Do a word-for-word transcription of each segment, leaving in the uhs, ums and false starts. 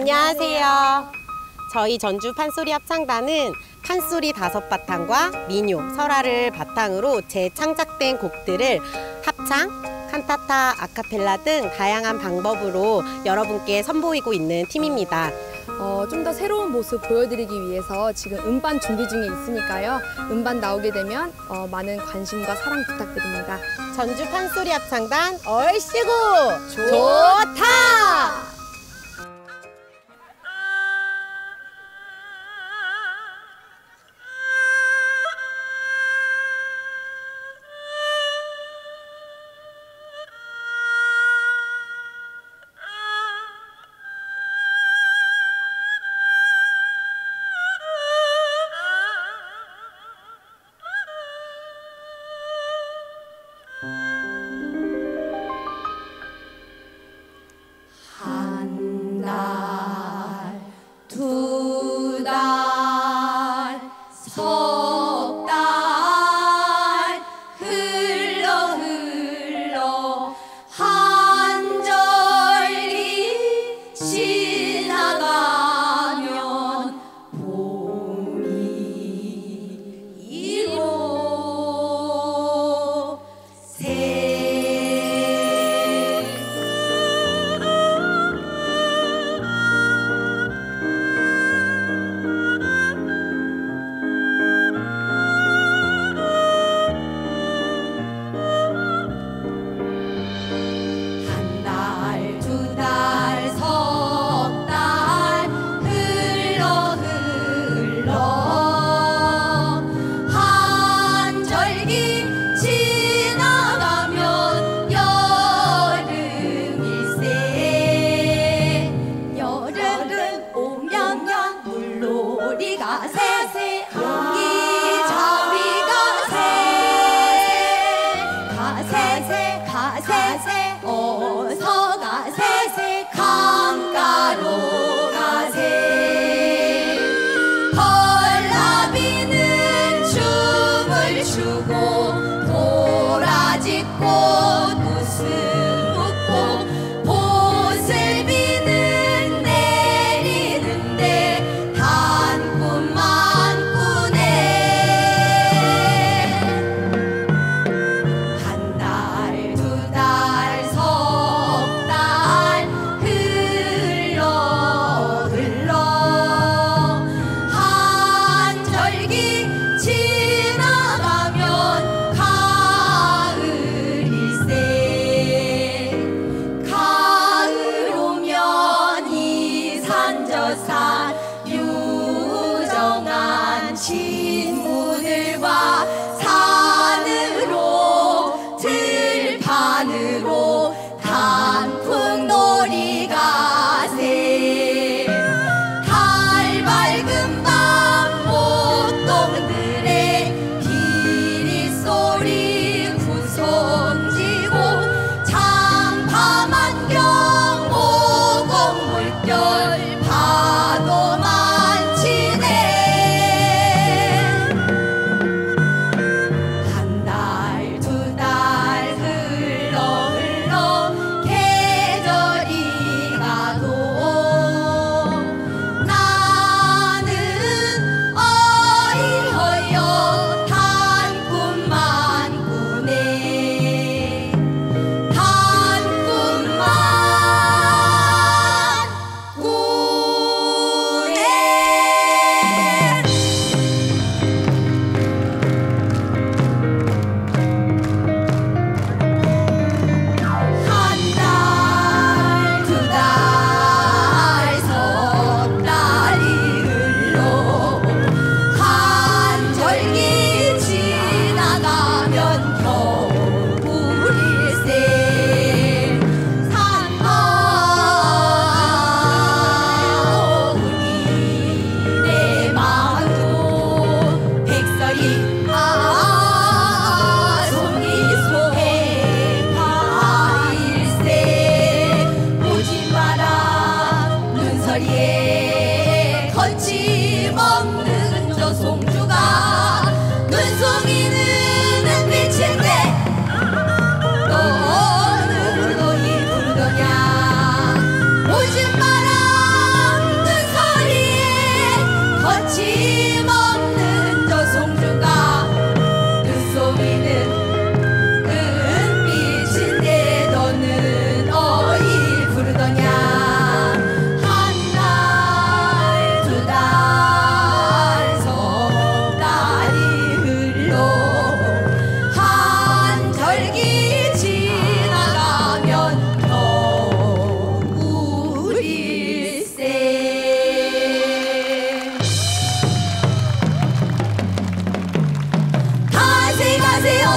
안녕하세요. 저희 전주 판소리 합창단은 판소리 다섯 바탕과 민요, 설화를 바탕으로 재창작된 곡들을 합창, 칸타타, 아카펠라 등 다양한 방법으로 여러분께 선보이고 있는 팀입니다. 어, 좀 더 새로운 모습 보여드리기 위해서 지금 음반 준비 중에 있으니까요. 음반 나오게 되면 어, 많은 관심과 사랑 부탁드립니다. 전주 판소리 합창단 얼씨구 좋다! 지나가면 가을이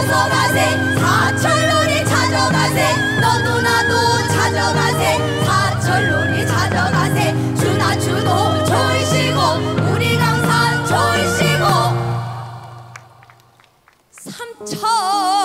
벗어나세 사철놀이 찾아가세 너도 나도 찾아가세 사철놀이 찾아가세 주나 주도 좋으시고 우리 강산 좋으시고 삼천